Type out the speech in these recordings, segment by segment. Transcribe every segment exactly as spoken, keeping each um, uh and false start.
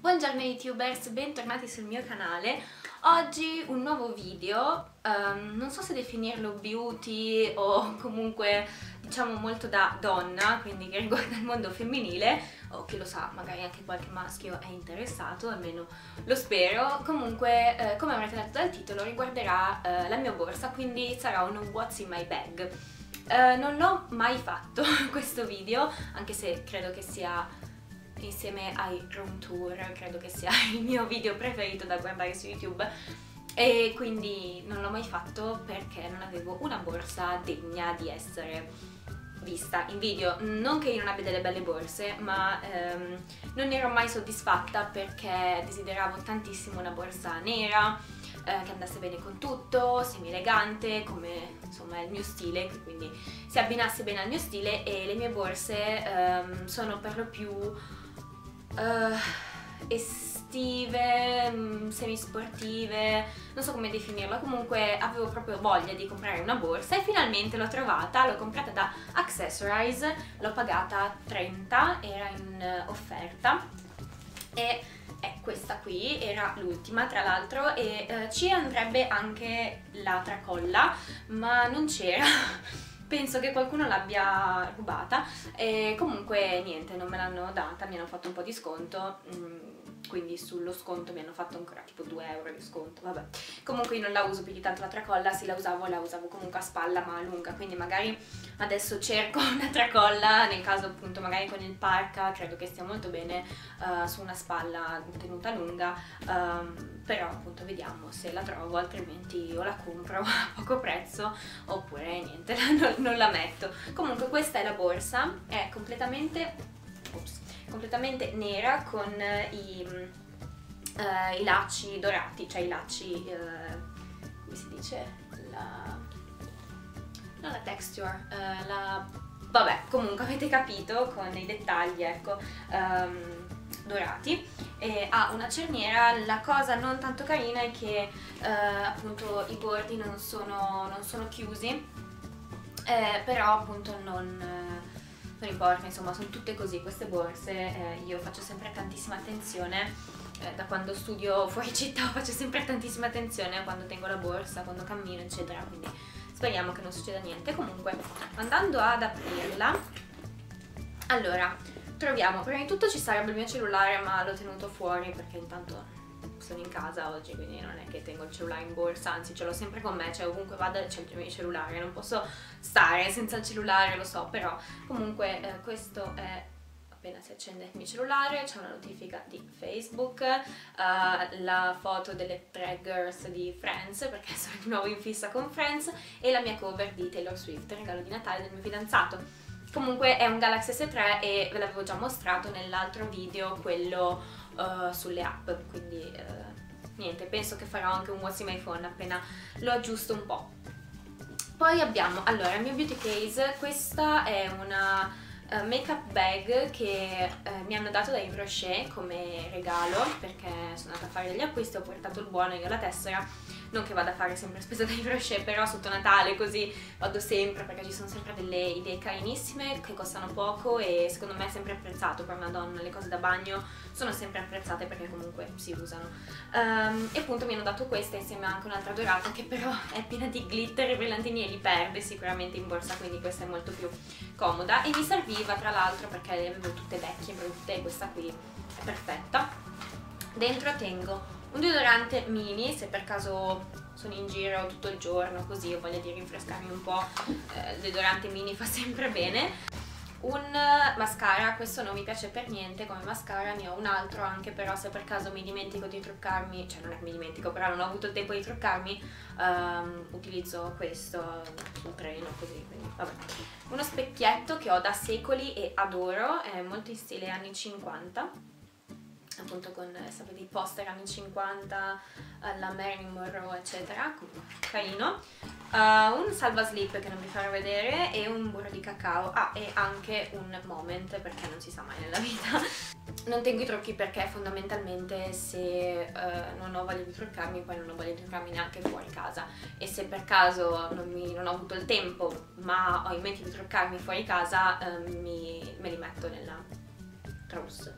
Buongiorno youtubers, bentornati sul mio canale. Oggi un nuovo video, um, non so se definirlo beauty o comunque diciamo molto da donna, quindi che riguarda il mondo femminile, o chi lo sa, magari anche qualche maschio è interessato, almeno lo spero. Comunque, eh, come avrete letto dal titolo, riguarderà eh, la mia borsa, quindi sarà un What's in my bag. Eh, non l'ho mai fatto questo video, anche se credo che sia... insieme ai room tour, credo che sia il mio video preferito da guardare su YouTube, e quindi non l'ho mai fatto perché non avevo una borsa degna di essere vista in video. Non che io non abbia delle belle borse, ma ehm, non ero mai soddisfatta perché desideravo tantissimo una borsa nera, eh, che andasse bene con tutto, semi elegante, come insomma il mio stile, che quindi si abbinasse bene al mio stile. E le mie borse ehm, sono per lo più Uh, estive, semisportive, non so come definirla. Comunque avevo proprio voglia di comprare una borsa e finalmente l'ho trovata. L'ho comprata da Accessorize, l'ho pagata trenta, era in offerta, e è questa qui, era l'ultima tra l'altro, e eh, ci andrebbe anche la tracolla, ma non c'era. Penso che qualcuno l'abbia rubata, e comunque niente, non me l'hanno data, mi hanno fatto un po' di sconto, quindi sullo sconto mi hanno fatto ancora tipo due euro di sconto, vabbè. Comunque io non la uso più di tanto la tracolla, se la usavo la usavo comunque a spalla ma lunga, quindi magari adesso cerco una tracolla, nel caso appunto magari con il parka, credo che stia molto bene uh, su una spalla tenuta lunga, um, però appunto vediamo se la trovo, altrimenti o la compro a poco prezzo oppure niente, non, non la metto. Comunque questa è la borsa, è completamente, ops, completamente nera con i, uh, i lacci dorati, cioè i lacci, uh, come si dice? La... non la texture, uh, la... vabbè, comunque avete capito, con i dettagli, ecco, um, dorati, e ha una cerniera. La cosa non tanto carina è che uh, appunto i bordi non sono, non sono chiusi, eh, però appunto non... non importa, insomma sono tutte così queste borse. Eh, io faccio sempre tantissima attenzione, eh, da quando studio fuori città faccio sempre tantissima attenzione quando tengo la borsa, quando cammino eccetera, quindi speriamo che non succeda niente. Comunque, andando ad aprirla, allora troviamo, prima di tutto ci sarebbe il mio cellulare ma l'ho tenuto fuori perché intanto sono in casa oggi, quindi non è che tengo il cellulare in borsa, anzi ce l'ho sempre con me, cioè ovunque vada c'è il mio cellulare, non posso stare senza il cellulare, lo so. Però comunque eh, questo è, appena si accende il mio cellulare c'è una notifica di Facebook, uh, la foto delle tre girls di Friends, perché sono di nuovo in fissa con Friends, e la mia cover di Taylor Swift, regalo di Natale del mio fidanzato. Comunque è un Galaxy S tre e ve l'avevo già mostrato nell'altro video, quello uh, sulle app, quindi uh, niente, penso che farò anche un What's in my phone appena lo aggiusto un po'. Poi abbiamo, allora, il mio beauty case. Questa è una uh, make-up bag che uh, mi hanno dato da Yves Rocher come regalo, perché sono andata a fare degli acquisti, ho portato il buono e io la tessera. Non che vada a fare sempre spesa da Yves Rocher, però sotto Natale così vado sempre, perché ci sono sempre delle idee carinissime che costano poco e secondo me è sempre apprezzato per una donna. Le cose da bagno sono sempre apprezzate perché comunque si usano. Um, e appunto mi hanno dato questa insieme anche un'altra dorata che però è piena di glitter e brillantini e li perde sicuramente in borsa, quindi questa è molto più comoda. E mi serviva tra l'altro perché le avevo tutte vecchie, brutte, e questa qui è perfetta. Dentro tengo un deodorante mini, se per caso sono in giro tutto il giorno così ho voglia di rinfrescarmi un po', eh, il deodorante mini fa sempre bene. Un mascara, questo non mi piace per niente come mascara, ne ho un altro anche, però se per caso mi dimentico di truccarmi, cioè non è che mi dimentico, però non ho avuto il tempo di truccarmi, ehm, utilizzo questo sul treno così, quindi vabbè. Uno specchietto che ho da secoli e adoro, è molto in stile anni cinquanta, appunto con, sapete, i poster anni cinquanta alla Marilyn Monroe eccetera, carino. Uh, un salva slip che non vi farò vedere, e un burro di cacao, ah, e anche un moment perché non si sa mai nella vita. Non tengo i trucchi perché fondamentalmente se uh, non ho voglia di truccarmi, poi non ho voglia di truccarmi neanche fuori casa, e se per caso non, mi, non ho avuto il tempo ma ho in mente di truccarmi fuori casa, uh, mi, me li metto nella trousse.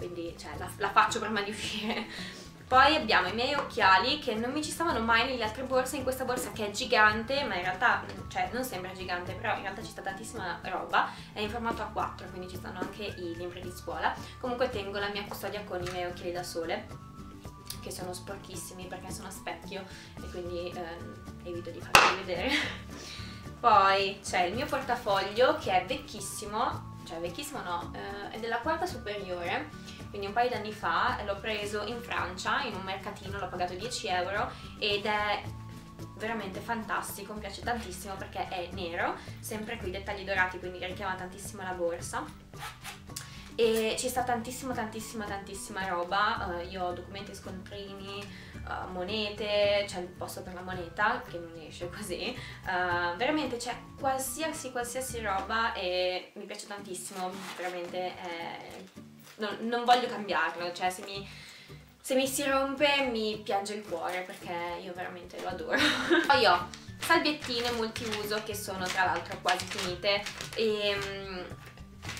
quindi cioè, la, la faccio prima di uscire. Poi abbiamo i miei occhiali che non mi ci stavano mai nelle altre borse, in questa borsa che è gigante, ma in realtà, cioè non sembra gigante, però in realtà ci sta tantissima roba, è in formato A quattro, quindi ci stanno anche i libri di scuola. Comunque tengo la mia custodia con i miei occhiali da sole, che sono sporchissimi perché sono a specchio e quindi eh, evito di farvi vedere. Poi c'è il mio portafoglio che è vecchissimo, cioè vecchissimo no, eh, è della quarta superiore, quindi un paio di anni fa. L'ho preso in Francia, in un mercatino, l'ho pagato dieci euro ed è veramente fantastico, mi piace tantissimo perché è nero, sempre qui dettagli dorati, quindi richiama tantissimo la borsa. E ci sta tantissima tantissima tantissima roba, uh, io ho documenti, scontrini, uh, monete, c'è il posto per la moneta che non esce così, uh, veramente c'è qualsiasi qualsiasi roba e mi piace tantissimo, veramente eh, non, non voglio cambiarlo, cioè se mi, se mi si rompe mi piange il cuore perché io veramente lo adoro. Poi ho salviettine multiuso che sono tra l'altro quasi finite e...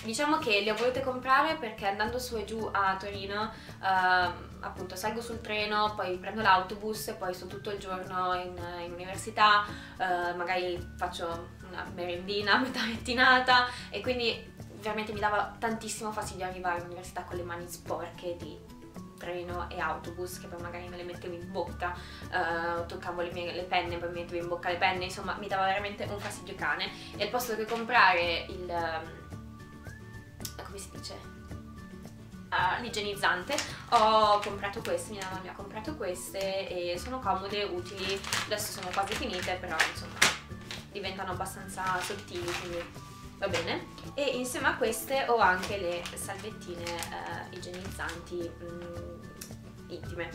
diciamo che le ho volute comprare perché andando su e giù a Torino eh, appunto salgo sul treno, poi prendo l'autobus, poi sto tutto il giorno in, in università, eh, magari faccio una merendina a metà mattinata e quindi veramente mi dava tantissimo fastidio arrivare all'università con le mani sporche di treno e autobus, che poi magari me le mettevo in bocca, uh, toccavo le mie le penne, poi mi mettevo in bocca le penne, insomma mi dava veramente un fastidio cane. E al posto che comprare il... Um, come si dice? Uh, l'igienizzante, ho comprato queste, mia mamma mi ha comprato queste e sono comode, utili, adesso sono quasi finite però insomma diventano abbastanza sottili, quindi va bene. E insieme a queste ho anche le salviettine eh, igienizzanti mh, intime.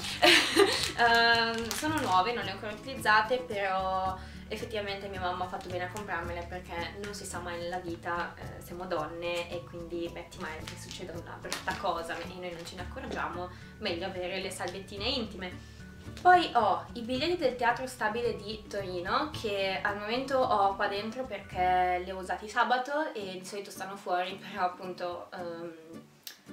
uh, sono nuove, non le ho ancora utilizzate, però effettivamente mia mamma ha fatto bene a comprarmele perché non si sa mai nella vita, eh, siamo donne e quindi metti mai che succeda una brutta cosa e noi non ce ne accorgiamo, meglio avere le salviettine intime. Poi ho i biglietti del Teatro Stabile di Torino che al momento ho qua dentro perché li ho usati sabato e di solito stanno fuori, però appunto um,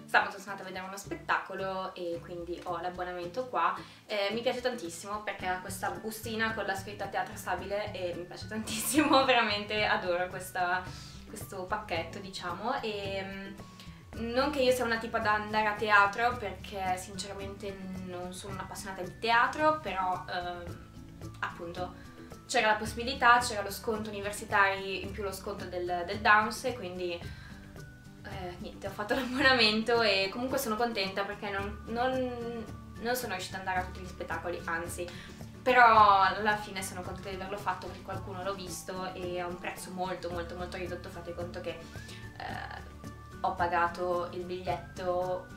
sabato sono andata a vedere uno spettacolo e quindi ho l'abbonamento qua. Eh, mi piace tantissimo perché ha questa bustina con la scritta Teatro Stabile e mi piace tantissimo, veramente adoro questa, questo pacchetto diciamo. E, non che io sia una tipa da andare a teatro perché sinceramente non sono un'appassionata di teatro, però ehm, appunto c'era la possibilità, c'era lo sconto universitario in più lo sconto del, del Downs e quindi eh, niente, ho fatto l'abbonamento e comunque sono contenta perché non, non, non sono riuscita ad andare a tutti gli spettacoli, anzi, però alla fine sono contenta di averlo fatto perché qualcuno l'ho visto e a un prezzo molto molto molto ridotto. Fate conto che eh, ho pagato il biglietto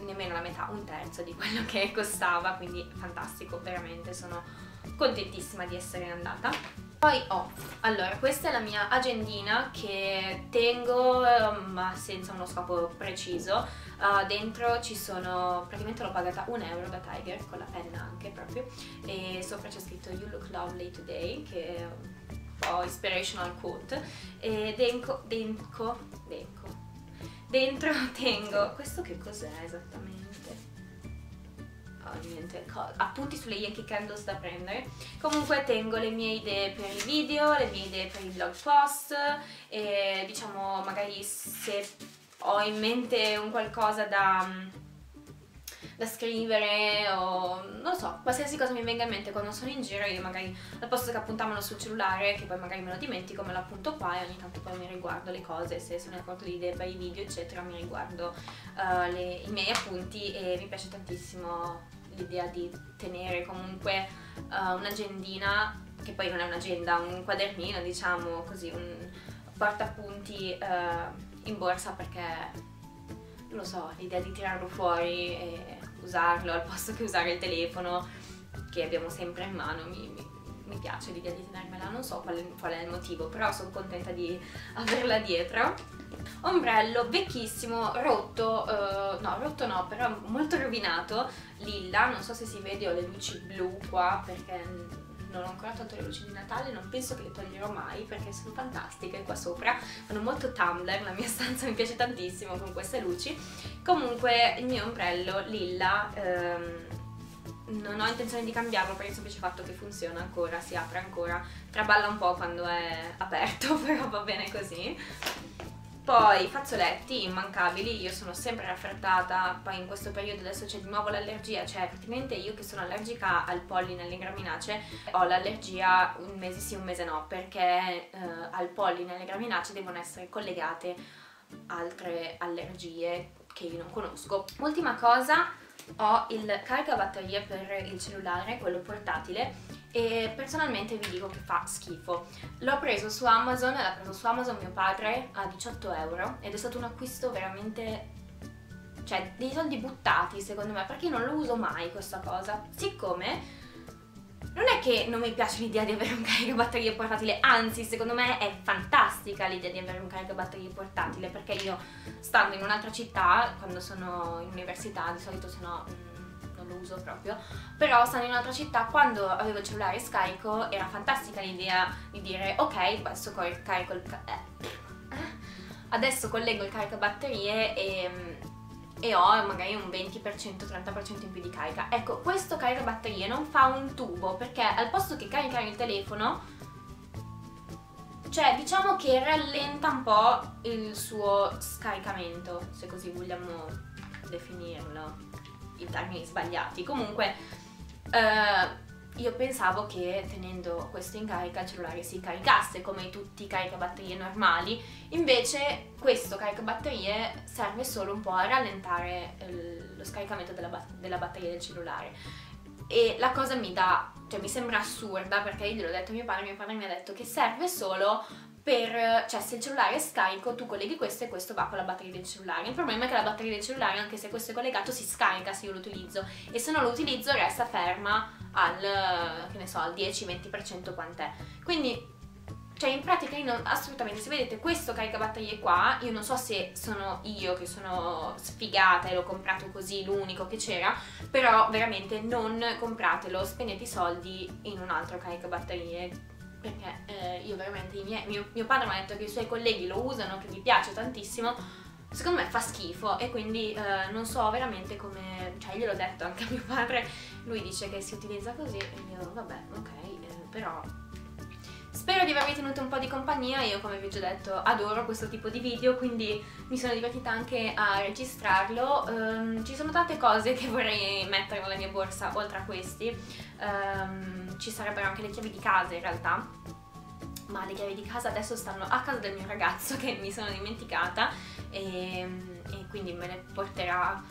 nemmeno la metà, un terzo di quello che costava, quindi fantastico, veramente sono contentissima di essere andata. Poi ho, allora, questa è la mia agendina che tengo ma senza uno scopo preciso. Uh, dentro ci sono, praticamente l'ho pagata un euro da Tiger, con la penna anche proprio, e sopra c'è scritto "You look lovely today", che è un po' inspirational quote, e denco, denco, denco dentro tengo, questo che cos'è esattamente? Oh, niente, appunti sulle Yankee Candles da prendere. Comunque tengo le mie idee per i video, le mie idee per i blog post e diciamo magari se ho in mente un qualcosa da, da scrivere o non lo so, qualsiasi cosa mi venga in mente quando sono in giro io magari al posto che appuntarmelo sul cellulare, che poi magari me lo dimentico, me lo appunto qua e ogni tanto poi mi riguardo le cose, se sono accorto di idee per i video eccetera mi riguardo uh, le, i miei appunti e mi piace tantissimo l'idea di tenere comunque uh, un'agendina che poi non è un'agenda, un quadernino diciamo così, un portapunti uh, in borsa perché non lo so, l'idea di tirarlo fuori e usarlo al posto che usare il telefono che abbiamo sempre in mano mi, mi, mi piace l'idea di tenermela, non so qual è, qual è il motivo, però sono contenta di averla dietro. Ombrello vecchissimo, rotto, eh, no rotto no, però molto rovinato, lilla, non so se si vede, ho le luci blu qua perché non ho ancora tolto le luci di Natale, non penso che le toglierò mai perché sono fantastiche qua sopra, fanno molto Tumblr, la mia stanza mi piace tantissimo con queste luci. Comunque il mio ombrello lilla ehm, non ho intenzione di cambiarlo per il semplice fatto che funziona ancora, si apre ancora, traballa un po' quando è aperto, però va bene così. Poi fazzoletti immancabili, io sono sempre raffreddata, poi in questo periodo adesso c'è di nuovo l'allergia, cioè praticamente io che sono allergica al polline, alle graminacee, ho l'allergia un mese sì, un mese no, perché eh, al polline e alle graminacee devono essere collegate altre allergie che io non conosco. Ultima cosa, ho il caricabatterie per il cellulare, quello portatile, e personalmente vi dico che fa schifo. L'ho preso su Amazon, l'ha preso su Amazon mio padre a diciotto euro ed è stato un acquisto veramente, cioè dei soldi buttati secondo me, perché io non lo uso mai questa cosa. Siccome non è che non mi piace l'idea di avere un caricabatterie portatile, anzi secondo me è fantastica l'idea di avere un caricabatterie portatile, perché io stando in un'altra città, quando sono in università di solito se no non lo uso proprio, però stando in un'altra città quando avevo il cellulare scarico era fantastica l'idea di dire ok adesso carico il ca eh. adesso collego il caricabatterie e e ho magari un venti per cento trenta per cento in più di carica. Ecco, questo caricabatterie non fa un tubo, perché al posto che caricare il telefono, cioè diciamo che rallenta un po' il suo scaricamento, se così vogliamo definirlo, i termini sbagliati. Comunque eh, io pensavo che tenendo questo in carica il cellulare si caricasse come tutti i caricabatterie normali, invece questo caricabatterie serve solo un po' a rallentare lo scaricamento della, della batteria del cellulare. E la cosa mi dà, cioè mi sembra assurda, perché io gliel'ho detto a mio padre, mio padre mi ha detto che serve solo per, cioè se il cellulare è scarico tu colleghi questo e questo va con la batteria del cellulare. Il problema è che la batteria del cellulare, anche se questo è collegato, si scarica se io lo utilizzo, e se non lo utilizzo resta ferma al, che ne so, al dieci venti per cento quant'è. Quindi cioè in pratica io non, assolutamente, se vedete questo caricabatterie qua, io non so se sono io che sono sfigata e l'ho comprato così, l'unico che c'era, però veramente non compratelo, spendete i soldi in un altro caricabatterie, perché eh, io veramente, miei, mio, mio padre mi ha detto che i suoi colleghi lo usano, che gli piace tantissimo, secondo me fa schifo, e quindi eh, non so veramente come, cioè gliel'ho detto anche a mio padre, lui dice che si utilizza così e io vabbè ok, eh, però spero di avervi tenuto un po' di compagnia. Io come vi ho già detto adoro questo tipo di video, quindi mi sono divertita anche a registrarlo. Um, ci sono tante cose che vorrei mettere nella mia borsa oltre a questi, um, ci sarebbero anche le chiavi di casa in realtà, ma le chiavi di casa adesso stanno a casa del mio ragazzo che mi sono dimenticata e... e quindi me ne porterà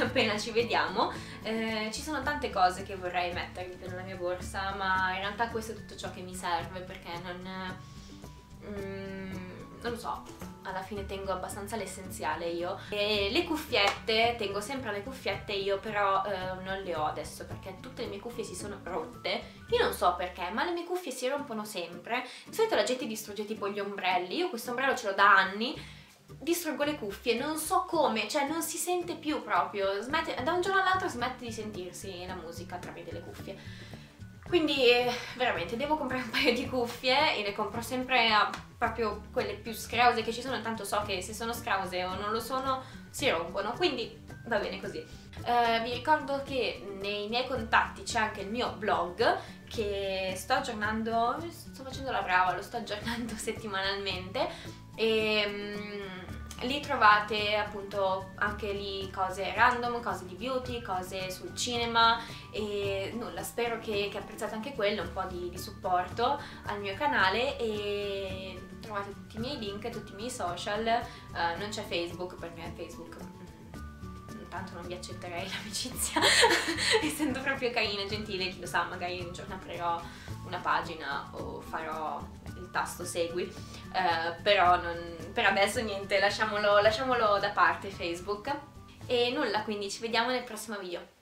appena ci vediamo. Eh, ci sono tante cose che vorrei mettervi nella mia borsa, ma in realtà questo è tutto ciò che mi serve, perché non, mm, non lo so, alla fine tengo abbastanza l'essenziale io. E le cuffiette, tengo sempre le cuffiette io, però eh, non le ho adesso perché tutte le mie cuffie si sono rotte, io non so perché, ma le mie cuffie si rompono sempre, di solito la gente distrugge tipo gli ombrelli, io questo ombrello ce l'ho da anni, distruggo le cuffie, non so come, cioè non si sente più proprio, smette, da un giorno all'altro smette di sentirsi la musica tramite le cuffie, quindi eh, veramente devo comprare un paio di cuffie e le compro sempre a, proprio quelle più scrause che ci sono, tanto so che se sono scrause o non lo sono si rompono, quindi va bene così. Eh, vi ricordo che nei miei contatti c'è anche il mio blog che sto aggiornando, sto facendo la brava, lo sto aggiornando settimanalmente, e um, lì trovate appunto anche lì cose random, cose di beauty, cose sul cinema e nulla, spero che, che apprezzate anche quello, un po' di, di supporto al mio canale, e trovate tutti i miei link, tutti i miei social. Uh, non c'è Facebook perché Facebook tanto non vi accetterei l'amicizia essendo proprio carina e gentile, chi lo sa, magari un giorno aprirò una pagina o farò il tasto segui, uh, però non, per adesso niente, lasciamolo, lasciamolo da parte Facebook e nulla, quindi ci vediamo nel prossimo video.